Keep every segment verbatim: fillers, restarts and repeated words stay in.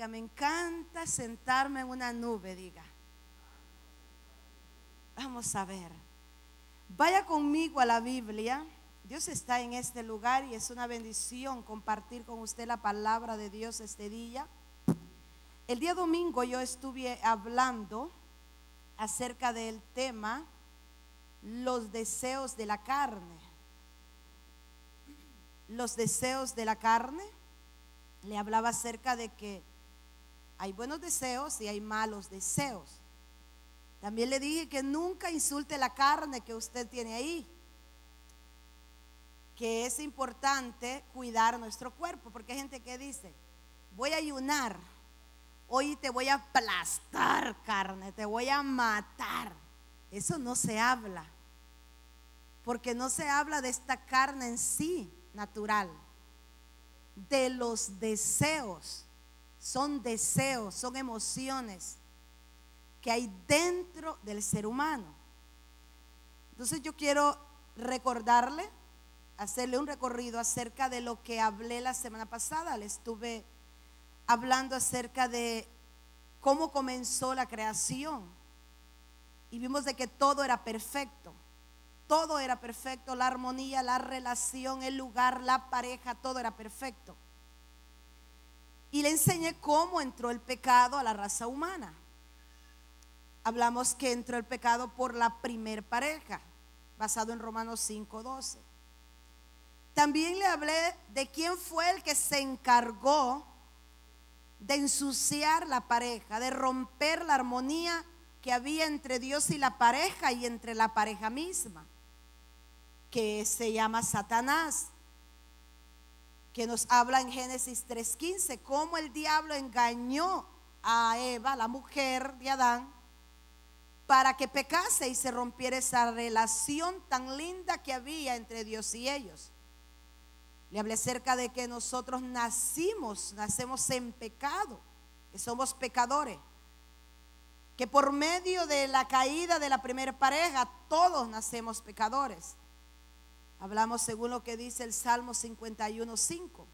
Diga, me encanta sentarme en una nube, diga. Vamos a ver. Vaya conmigo a la Biblia. Dios está en este lugar y es una bendición compartir con usted la palabra de Dios este día. El día domingo yo estuve hablando acerca del tema los deseos de la carne. Los deseos de la carne. Le hablaba acerca de que hay buenos deseos y hay malos deseos. También le dije que nunca insulte la carne que usted tiene ahí, que es importante cuidar nuestro cuerpo, porque hay gente que dice, voy a ayunar, hoy te voy a aplastar carne, te voy a matar. Eso no se habla, porque no se habla de esta carne en sí natural, de los deseos. Son deseos, son emociones que hay dentro del ser humano. Entonces yo quiero recordarle, hacerle un recorrido acerca de lo que hablé la semana pasada. Le estuve hablando acerca de cómo comenzó la creación y vimos de que todo era perfecto, todo era perfecto, la armonía, la relación, el lugar, la pareja, todo era perfecto. Y le enseñé cómo entró el pecado a la raza humana. Hablamos que entró el pecado por la primer pareja, basado en Romanos cinco doce. También le hablé de quién fue el que se encargó de ensuciar la pareja, de romper la armonía que había entre Dios y la pareja y entre la pareja misma, que se llama Satanás, que nos habla en Génesis tres quince, cómo el diablo engañó a Eva, la mujer de Adán, para que pecase y se rompiera esa relación tan linda que había entre Dios y ellos. Le hablé acerca de que nosotros nacimos, nacemos en pecado, que somos pecadores, que por medio de la caída de la primera pareja todos nacemos pecadores. Hablamos según lo que dice el Salmo cincuenta y uno cinco.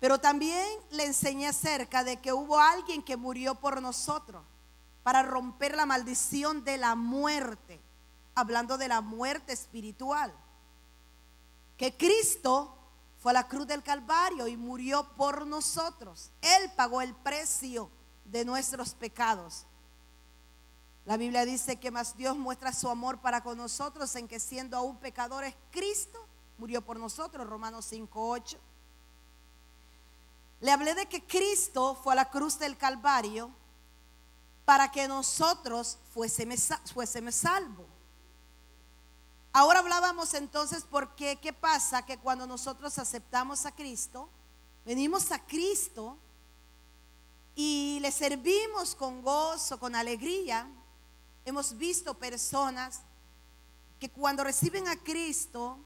Pero también le enseñé acerca de que hubo alguien que murió por nosotros para romper la maldición de la muerte, hablando de la muerte espiritual, que Cristo fue a la cruz del Calvario y murió por nosotros. Él pagó el precio de nuestros pecados. La Biblia dice que más Dios muestra su amor para con nosotros en que siendo aún pecadores Cristo murió por nosotros, Romanos cinco ocho. Le hablé de que Cristo fue a la cruz del Calvario para que nosotros fuésemos, fuésemos salvos. Ahora hablábamos entonces porque qué pasa que cuando nosotros aceptamos a Cristo, venimos a Cristo y le servimos con gozo, con alegría. Hemos visto personas que cuando reciben a Cristo,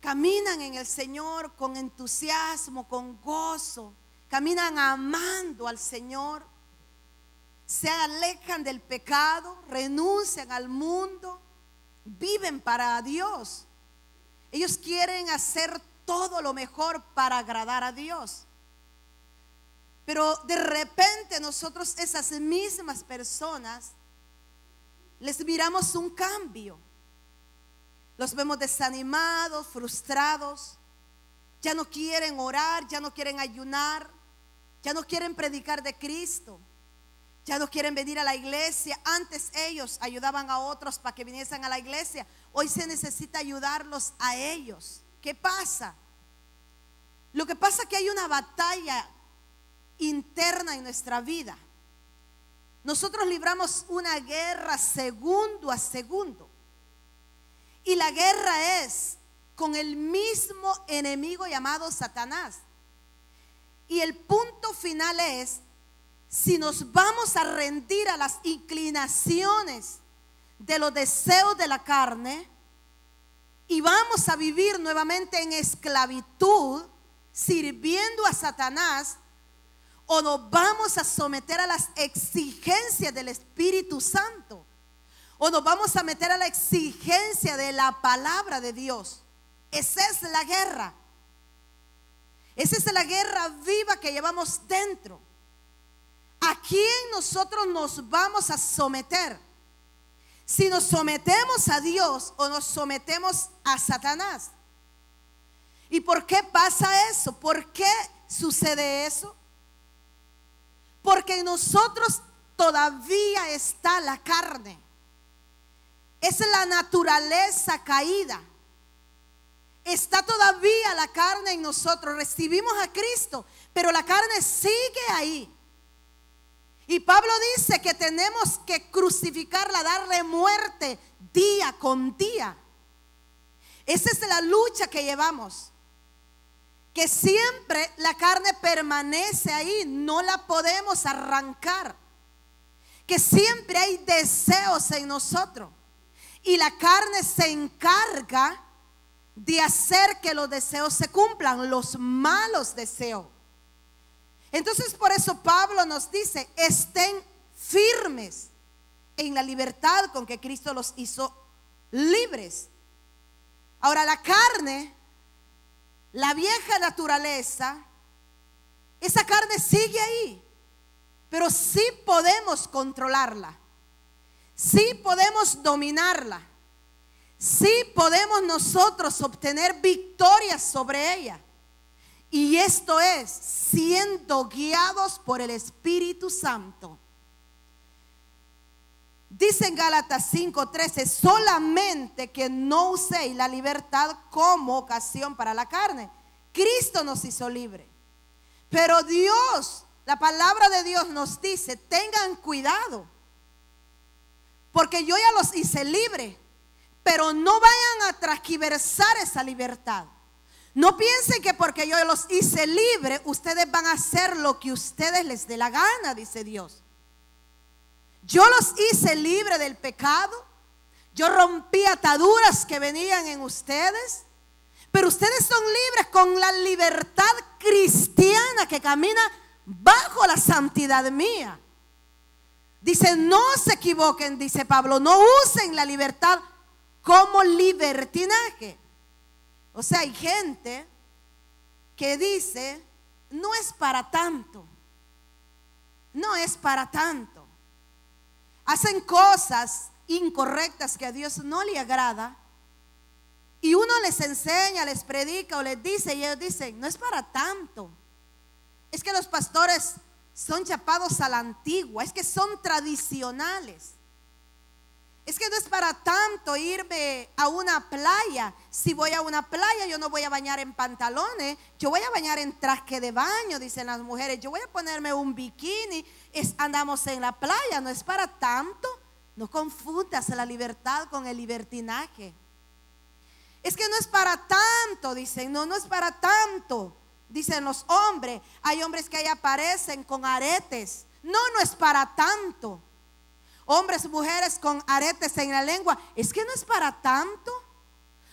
caminan en el Señor con entusiasmo, con gozo, caminan amando al Señor, se alejan del pecado, renuncian al mundo, viven para Dios. Ellos quieren hacer todo lo mejor para agradar a Dios. Pero de repente nosotros, esas mismas personas, les miramos un cambio. Los vemos desanimados, frustrados. Ya no quieren orar, ya no quieren ayunar, ya no quieren predicar de Cristo, ya no quieren venir a la iglesia. Antes ellos ayudaban a otros para que viniesen a la iglesia. Hoy se necesita ayudarlos a ellos. ¿Qué pasa? Lo que pasa es que hay una batalla interna en nuestra vida. Nosotros libramos una guerra segundo a segundo. Y la guerra es con el mismo enemigo llamado Satanás. Y el punto final es si nos vamos a rendir a las inclinaciones de los deseos de la carne y vamos a vivir nuevamente en esclavitud sirviendo a Satanás, o nos vamos a someter a las exigencias del Espíritu Santo, o nos vamos a meter a la exigencia de la palabra de Dios. Esa es la guerra. Esa es la guerra viva que llevamos dentro. ¿A quién nosotros nos vamos a someter? Si nos sometemos a Dios o nos sometemos a Satanás. ¿Y por qué pasa eso? ¿Por qué sucede eso? Porque en nosotros todavía está la carne. Es la naturaleza caída. Está todavía la carne en nosotros. Recibimos a Cristo, pero la carne sigue ahí. Y Pablo dice que tenemos que crucificarla, darle muerte día con día. Esa es la lucha que llevamos. Que siempre la carne permanece ahí, no la podemos arrancar. Que siempre hay deseos en nosotros. Y la carne se encarga de hacer que los deseos se cumplan, los malos deseos. Entonces por eso Pablo nos dice: estén firmes en la libertad con que Cristo los hizo libres. Ahora, la carne, la vieja naturaleza, esa carne sigue ahí, pero sí podemos controlarla, sí podemos dominarla, sí podemos nosotros obtener victoria sobre ella. Y esto es siendo guiados por el Espíritu Santo. Dice en Gálatas cinco trece: solamente que no uséis la libertad como ocasión para la carne. Cristo nos hizo libre. Pero Dios, la palabra de Dios nos dice: tengan cuidado, porque yo ya los hice libre, pero no vayan a transquiversar esa libertad. No piensen que porque yo los hice libre, ustedes van a hacer lo que ustedes les dé la gana, dice Dios. Yo los hice libre del pecado, yo rompí ataduras que venían en ustedes, pero ustedes son libres con la libertad cristiana que camina bajo la santidad mía. Dice, no se equivoquen, dice Pablo, no usen la libertad como libertinaje. O sea, hay gente que dice, no es para tanto, no es para tanto. Hacen cosas incorrectas que a Dios no le agrada, y uno les enseña, les predica o les dice, y ellos dicen, no es para tanto. Es que los pastores son chapados a la antigua, es que son tradicionales. Es que no es para tanto irme a una playa. Si voy a una playa, yo no voy a bañar en pantalones, yo voy a bañar en traje de baño, dicen las mujeres. Yo voy a ponerme un bikini. Es, andamos en la playa, no es para tanto. No confundas la libertad con el libertinaje. Es que no es para tanto, dicen. No, no es para tanto, dicen los hombres. Hay hombres que ahí aparecen con aretes. No, no es para tanto. Hombres, mujeres con aretes en la lengua. Es que no es para tanto.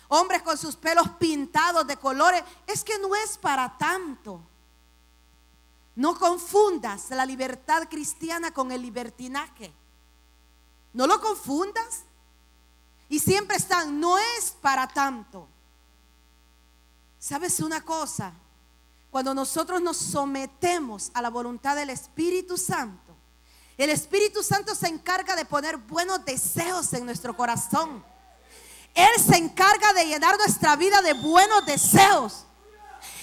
Hombres con sus pelos pintados de colores. Es que no es para tanto. No confundas la libertad cristiana con el libertinaje. No lo confundas. Y siempre están, no es para tanto. ¿Sabes una cosa? Cuando nosotros nos sometemos a la voluntad del Espíritu Santo, el Espíritu Santo se encarga de poner buenos deseos en nuestro corazón. Él se encarga de llenar nuestra vida de buenos deseos.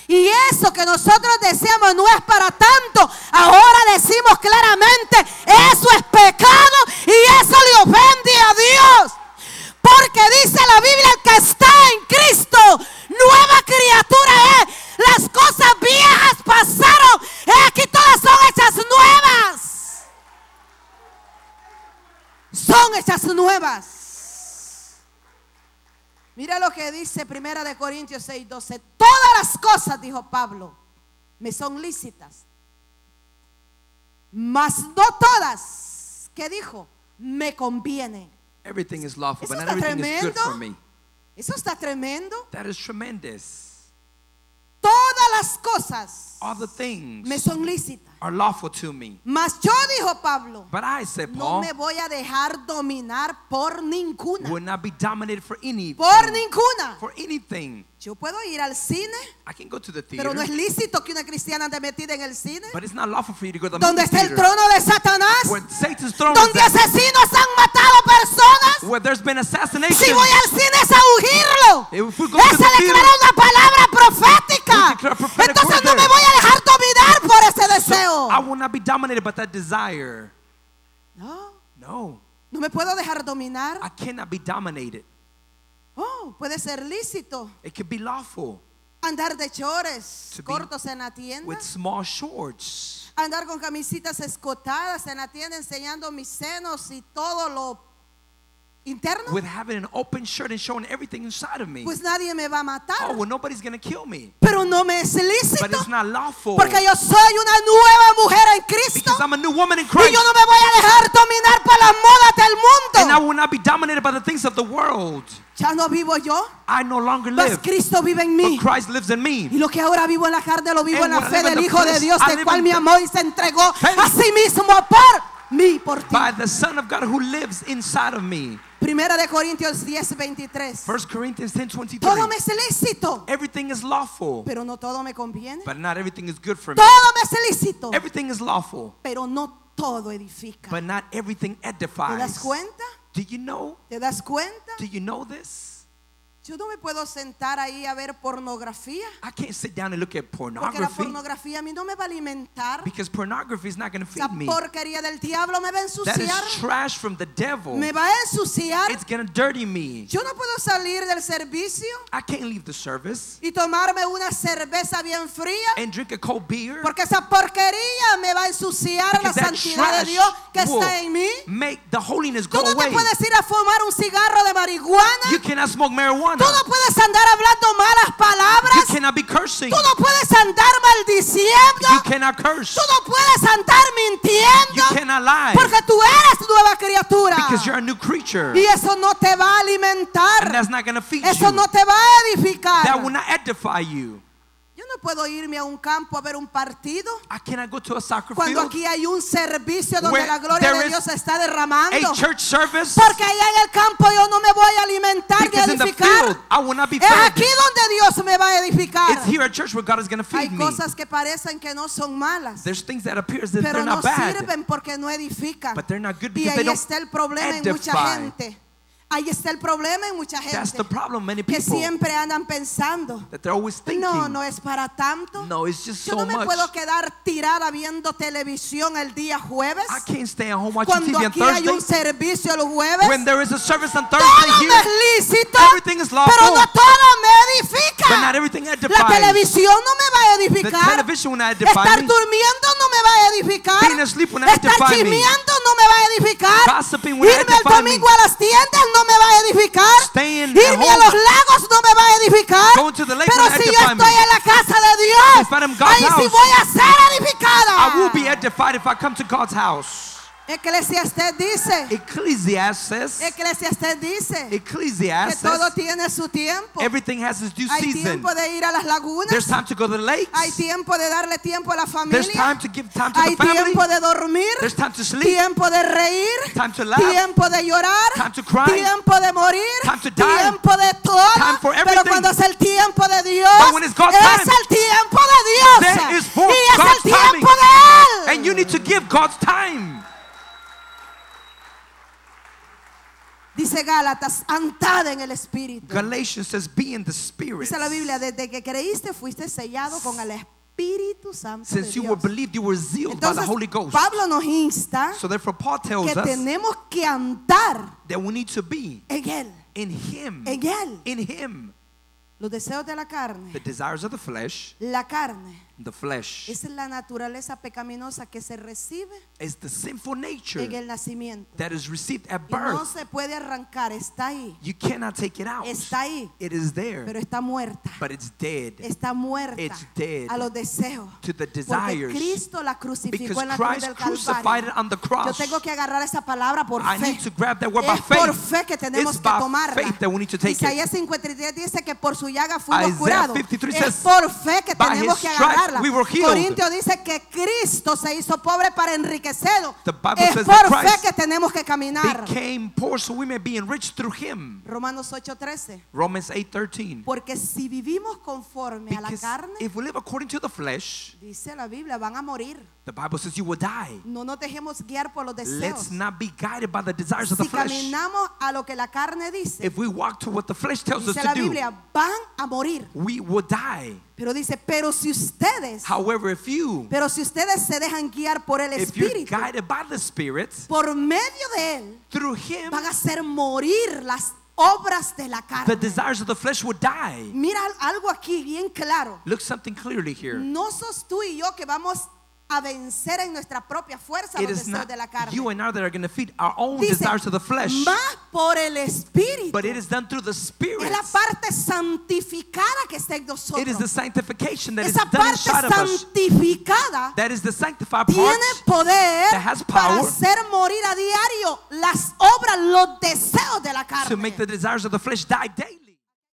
Y eso que nosotros deseamos no es para tanto, ahora decimos claramente, eso es pecado y eso le ofende a Dios. Porque dice la Biblia, el que está en Cristo, nueva criatura es. Las cosas viejas pasaron, aquí todas son hechas nuevas. Son hechas nuevas. Mira lo que dice Primera de Corintios seis doce. Todas las cosas, dijo Pablo, me son lícitas, mas no todas, ¿qué dijo? Me conviene. Everything is lawful, but not everything is good for me. Eso está tremendo. That is tremendous. todas las cosas all the things me son lícitas, are lawful to me. Mas yo, dijo Pablo, but I said, Paul, no me voy a dejar dominar por ninguna. Will not be dominated for anything. Por ninguna. For anything. Yo puedo ir al cine, I can go to the theater, pero no es lícito que una cristiana esté metida en el cine, but it's not lawful for you to go to the donde está el trono de Satanás, where Satan's throne donde is asesinos han matado personas, where there's been assassination. Si voy al cine es a ungirlo, esa declara una palabra profética, entonces no me voy a dejar dominar por ese deseo. So I will not be dominated by that desire. No, no, no me puedo dejar dominar. I cannot be dominated. Oh, puede ser lícito. It could be lawful. Andar de chores cortos en la tienda. With small shorts. Andar con camisitas escotadas en la tienda enseñando mis senos y todo lo interno. With having an open shirt and showing everything inside of me. Pues nadie me va a matar. Oh, well, nobody's going to kill me. Pero no me es lícito. But it's not lawful. Porque yo soy una nueva mujer en Cristo. Because I'm a new woman in Christ. Y yo no me voy a dejar dominar por las modas del mundo. And I will not be dominated by the things of the world. Ya no vivo yo, I no longer live, mas Cristo vive en mí. But Christ lives in me. Y lo que ahora vivo en la carne lo vivo and en la fe del Hijo Christ, de Dios, del cual me amó y se entregó a sí mismo por mí, por ti. By the Son of God who lives inside of me. Primera de Corintios diez veintitrés. First Corinthians ten twenty-three. Todo me es lícito. Everything is lawful. Pero no todo me conviene. But not everything is good for me. Todo me es lícito. Everything is lawful. Pero no todo edifica. But not everything edifies. ¿Te das cuenta? Do you know? ¿Te das cuenta? Do you know this? Yo no me puedo sentar ahí a ver pornografía. I can't sit down and look at pornography. Porque la pornografía a mí no me va a alimentar. Because pornography is not going to feed me. La porquería del diablo me va a ensuciar. That is trash from the devil. Me va a ensuciar. It's going to dirty me. Yo no puedo salir del servicio. I can't leave the service. Y tomarme una cerveza bien fría. And drink a cold beer. Porque esa porquería me va a ensuciar. Because la santidad de Dios que está en mí. Make the holiness go Tú no away. Te puedes ir a fumar un cigarro de marihuana. You cannot smoke marijuana. Tú no puedes andar hablando malas palabras. You cannot be cursing. Tú no puedes andar maldiciendo. You cannot curse. Tú no puedes andar mintiendo. You cannot lie. Porque tú eres nueva criatura. Because you're a new creature. Y eso no te va a alimentar. And that's not going to feed eso you. No te va a edificar. That will not edify you. Yo no puedo irme a un campo a ver un partido. I cannot go to a soccer field. Cuando aquí hay un servicio donde la gloria de Dios se está derramando. A church service. Porque allá en el campo yo no me voy a alimentar ni edificar. Field, I will not be es aquí donde Dios me va a edificar. It's here at church where God is going to feed me. Hay cosas que parecen que no son malas. There's things that appears that pero they're no not bad. Sirven porque no edifican. But they're not good because y ahí they don't está el problema edify. En mucha gente. Ahí está el problema en mucha gente. That's the problem, many people, que siempre andan pensando that they're always thinking, no, no es para tanto. No, it's just yo so no me much. Puedo quedar tirada viendo televisión el día jueves. I can't stay at home watching T V on Thursday. Cuando aquí hay un servicio el jueves. When there is a service on Thursday todo here, me es lícito, everything is lawful. Pero no todo me edifica. But not everything edifies. La televisión no me va a edificar. The television will not edify estar me. Durmiendo no me va a edificar. Being asleep will not estar edify me. No me va a edificar. Gossiping will irme edify el domingo me. A las tiendas no me va a edificar. Staying irme a los lagos no me va a edificar. Pero si yo estoy me. En la casa de Dios, ahí sí voy a ser edificada. I will be edified if I come to God's house. Eclesiastés dice, Ecclesiastes, Eclesiastes dice Ecclesiastes, que todo tiene su tiempo. Everything has its due hay season. Tiempo de ir a las lagunas. There's time to go to the lakes. Hay tiempo de darle tiempo a la familia. There's time to give time to hay the family. Tiempo de dormir. There's time to sleep. Tiempo de reír. Time to laugh. Tiempo de llorar. Time to cry. Tiempo de morir. Time to die. Tiempo de todo. Time for everything. Pero cuando es el tiempo de Dios, es time, el tiempo de Dios. There is for y es God's el tiempo timing. De Él. And you need to give God's time. Dice Gálatas, andad en el Espíritu. Galatians says, be in the Spirit. Dice la Biblia, desde que creíste fuiste sellado con el Espíritu Santo de Dios. Since you were believed, you were sealed by the Holy Ghost. Pablo nos insta so therefore Paul tells que us tenemos que andar that we need to be en él. In Him. En él. In Him. Los deseos de la carne. The desires of the flesh. La carne. the flesh. Es la naturaleza pecaminosa que se recibe. It's the sinful nature en el nacimiento. That is received at birth. No se puede arrancar, está ahí. You cannot take it out. Está ahí. It is there. Pero está muerta. But it's dead. Está muerta. It's dead. A los deseos. To the desires. Porque Cristo la crucificó en la cruz del Calvario. Because Christ crucified it on the cross. Yo tengo que agarrar esa palabra por fe. I need to grab that word by faith. Es por fe que tenemos que tomarla. Isaías cincuenta y tres dice que por su llaga fuimos curados. Es por fe que tenemos que agarrar. We were healed. Corintios dice que Cristo se hizo pobre para enriquecerlo. Es por fe que tenemos que caminar. Romanos ocho trece. Porque si vivimos conforme a la carne, if we live according to the flesh, dice la Biblia, van a morir. The Bible says you will die. No nos dejemos guiar por los deseos. Let's not be guided by the desires si of the flesh. Si caminamos a lo que la carne dice, if we walk to what the flesh tells dice us la to Biblia, do, van a morir. We will die. Pero dice, pero si ustedes, however, if you, pero si ustedes se dejan guiar por el Espíritu, Spirit, por medio de él, through him, van a hacer morir las obras de la carne. The desires of the flesh would die. Mira algo aquí bien claro. Look something clearly here. No sos tú y yo que vamos a vencer en nuestra propia fuerza los deseos de la carne. You and I that are going to feed our own dice, desires of the flesh. Más por el Espíritu. But it is done through the Spirit. Es la parte santificada que está en nosotros. It is the sanctification that esa is done inside of us. That is the sanctified part. Tiene poder that has power para hacer morir a diario las obras, los deseos de la carne. To make the desires of the flesh die daily.